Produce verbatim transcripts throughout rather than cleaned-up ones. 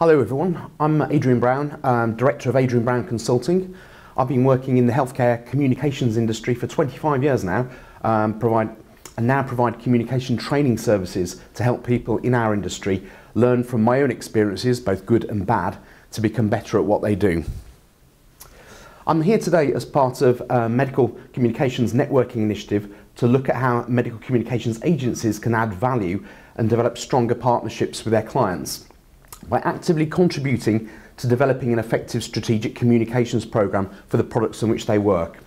Hello everyone, I'm Adrian Brown, I'm Director of Adrian Brown Consulting. I've been working in the healthcare communications industry for twenty-five years now um, provide, and now provide communication training services to help people in our industry learn from my own experiences, both good and bad, to become better at what they do. I'm here today as part of uh, Medical Communications Networking Initiative to look at how medical communications agencies can add value and develop stronger partnerships with their clients by actively contributing to developing an effective strategic communications program for the products in which they work.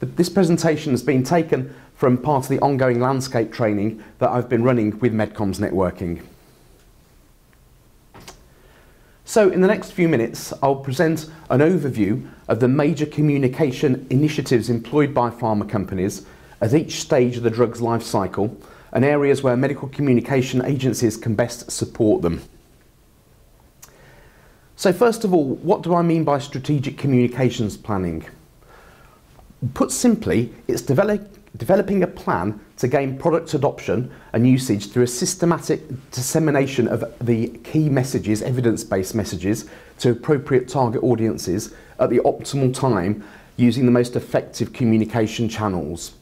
This presentation has been taken from part of the ongoing landscape training that I've been running with MedComms Networking. So in the next few minutes I'll present an overview of the major communication initiatives employed by pharma companies at each stage of the drug's life cycle and areas where medical communication agencies can best support them. So first of all, what do I mean by strategic communications planning? Put simply, it's develop, developing a plan to gain product adoption and usage through a systematic dissemination of the key messages, evidence-based messages, to appropriate target audiences at the optimal time using the most effective communication channels.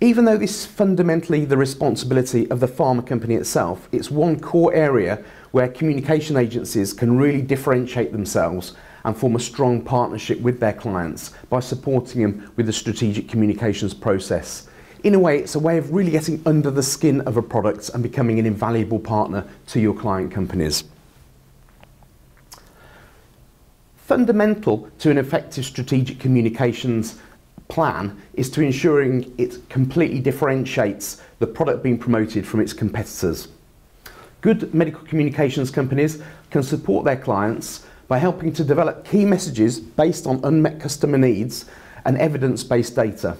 Even though this is fundamentally the responsibility of the pharma company itself, it's one core area where communication agencies can really differentiate themselves and form a strong partnership with their clients by supporting them with the strategic communications process. In a way, it's a way of really getting under the skin of a product and becoming an invaluable partner to your client companies. Fundamental to an effective strategic communications plan is to ensuring it completely differentiates the product being promoted from its competitors. Good medical communications companies can support their clients by helping to develop key messages based on unmet customer needs and evidence-based data.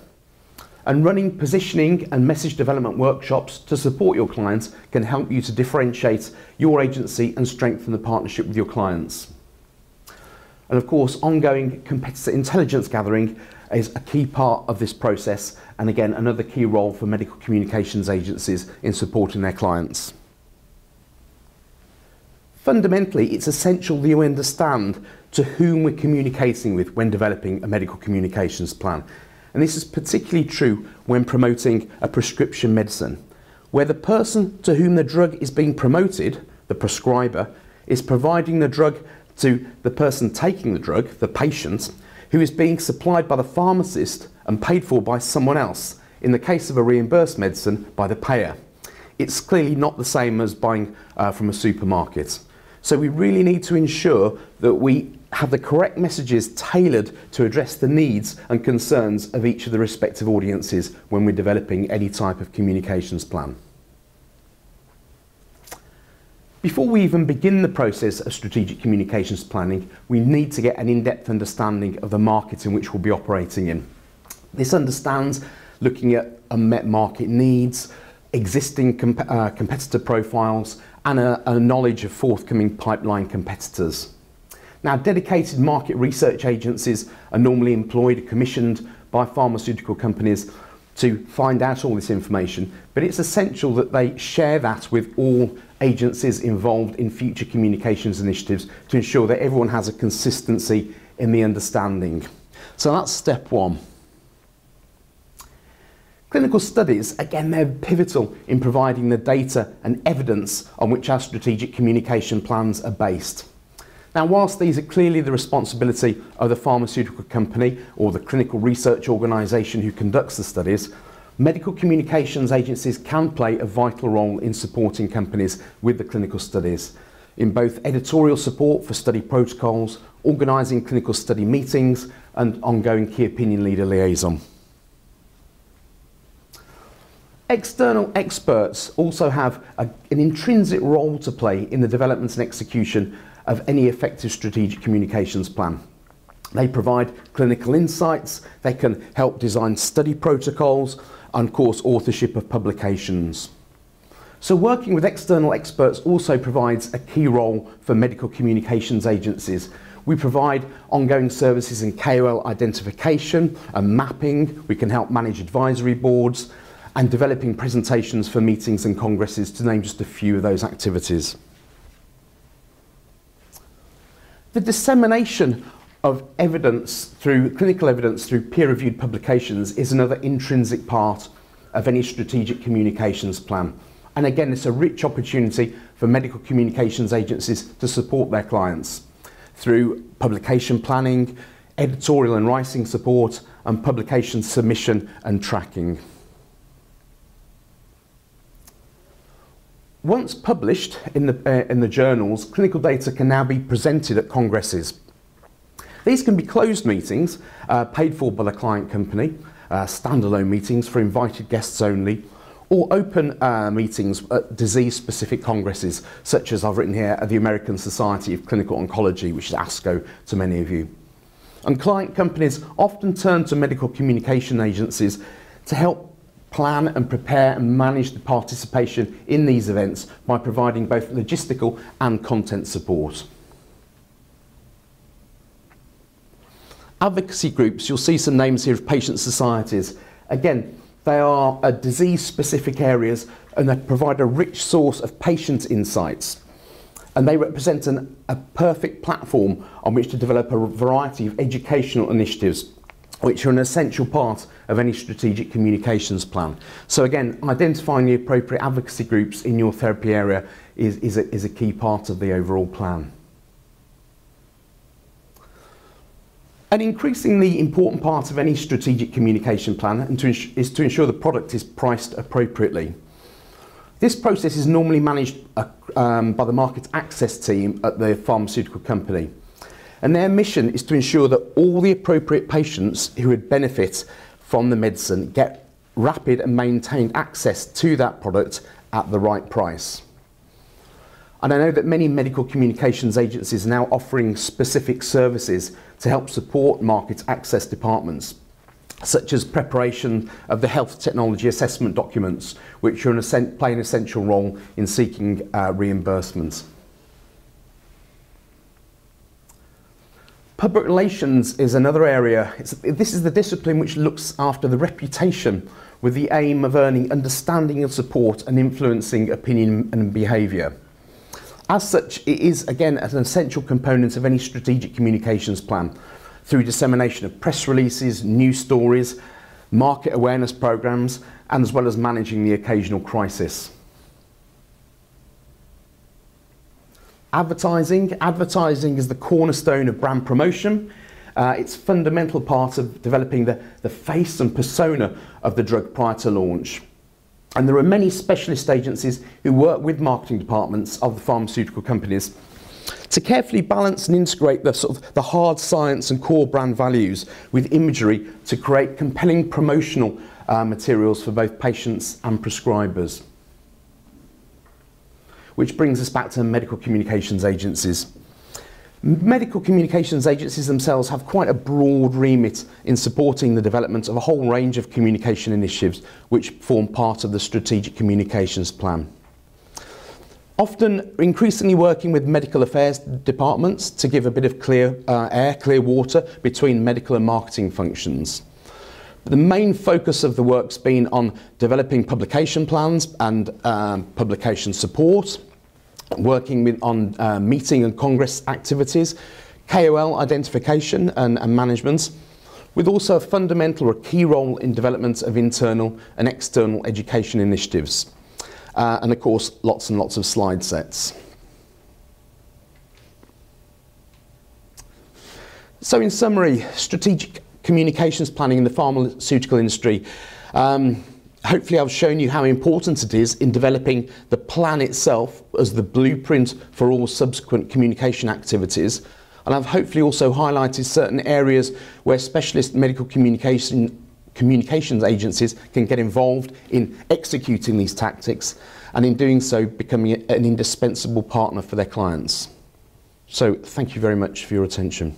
And running positioning and message development workshops to support your clients can help you to differentiate your agency and strengthen the partnership with your clients. And of course, ongoing competitor intelligence gathering is a key part of this process, and again another key role for medical communications agencies in supporting their clients. Fundamentally, it's essential that you understand to whom we're communicating with when developing a medical communications plan, and this is particularly true when promoting a prescription medicine, where the person to whom the drug is being promoted, the prescriber, is providing the drug to the person taking the drug, the patient, who is being supplied by the pharmacist and paid for by someone else, in the case of a reimbursed medicine, by the payer. It's clearly not the same as buying uh, from a supermarket. So we really need to ensure that we have the correct messages tailored to address the needs and concerns of each of the respective audiences when we're developing any type of communications plan. Before we even begin the process of strategic communications planning, we need to get an in-depth understanding of the market in which we'll be operating in. This understands looking at unmet market needs, existing comp uh, competitor profiles, and a, a knowledge of forthcoming pipeline competitors. Now, dedicated market research agencies are normally employed, commissioned by pharmaceutical companies to find out all this information, but it's essential that they share that with all agencies involved in future communications initiatives to ensure that everyone has a consistency in the understanding. So that's step one. Clinical studies, again, they're pivotal in providing the data and evidence on which our strategic communication plans are based. Now, whilst these are clearly the responsibility of the pharmaceutical company or the clinical research organisation who conducts the studies, medical communications agencies can play a vital role in supporting companies with the clinical studies, in both editorial support for study protocols, organising clinical study meetings, and ongoing key opinion leader liaison. External experts also have a, an intrinsic role to play in the development and execution of any effective strategic communications plan. They provide clinical insights, they can help design study protocols, and of course authorship of publications. So working with external experts also provides a key role for medical communications agencies. We provide ongoing services in K O L identification and mapping, we can help manage advisory boards, and developing presentations for meetings and congresses, to name just a few of those activities. the dissemination of evidence through clinical evidence through peer-reviewed publications is another intrinsic part of any strategic communications plan. And again, it's a rich opportunity for medical communications agencies to support their clients through publication planning, editorial and writing support, and publication submission and tracking. Once published in the, uh, in the journals, clinical data can now be presented at congresses. These can be closed meetings, uh, paid for by the client company, uh, standalone meetings for invited guests only, or open uh, meetings at disease-specific congresses, such as I've written here at the American Society of Clinical Oncology, which is ASCO to many of you. And client companies often turn to medical communication agencies to help plan and prepare and manage the participation in these events by providing both logistical and content support. Advocacy groups, you'll see some names here of patient societies. Again, they are uh, disease-specific areas, and they provide a rich source of patient insights. And they represent an, a perfect platform on which to develop a variety of educational initiatives, which are an essential part of any strategic communications plan. So again, identifying the appropriate advocacy groups in your therapy area is, is, a, is a key part of the overall plan. An increasingly important part of any strategic communication plan and to is to ensure the product is priced appropriately. This process is normally managed uh, um, by the market access team at the pharmaceutical company. And their mission is to ensure that all the appropriate patients who would benefit from the medicine get rapid and maintained access to that product at the right price. And I know that many medical communications agencies are now offering specific services to help support market access departments, such as preparation of the health technology assessment documents, which are an play an essential role in seeking uh, reimbursements. Public relations is another area. It's, this is the discipline which looks after the reputation with the aim of earning understanding and support and influencing opinion and behaviour. As such, it is, again, an essential component of any strategic communications plan through dissemination of press releases, news stories, market awareness programs, and as well as managing the occasional crisis. Advertising. Advertising is the cornerstone of brand promotion. Uh, it's a fundamental part of developing the, the face and persona of the drug prior to launch. And there are many specialist agencies who work with marketing departments of the pharmaceutical companies to carefully balance and integrate the, sort of, the hard science and core brand values with imagery to create compelling promotional uh, materials for both patients and prescribers. Which brings us back to medical communications agencies. Medical communications agencies themselves have quite a broad remit in supporting the development of a whole range of communication initiatives which form part of the strategic communications plan. Often increasingly working with medical affairs departments to give a bit of clear uh, air, clear water between medical and marketing functions. The main focus of the work's been on developing publication plans and um, publication support, working with, on uh, meeting and congress activities, K O L identification and, and management, with also a fundamental or key role in development of internal and external education initiatives. Uh, and of course, lots and lots of slide sets. So in summary, strategic communications planning in the pharmaceutical industry. Um, Hopefully I've shown you how important it is in developing the plan itself as the blueprint for all subsequent communication activities. And I've hopefully also highlighted certain areas where specialist medical communication, communications agencies can get involved in executing these tactics and in doing so becoming an indispensable partner for their clients. So thank you very much for your attention.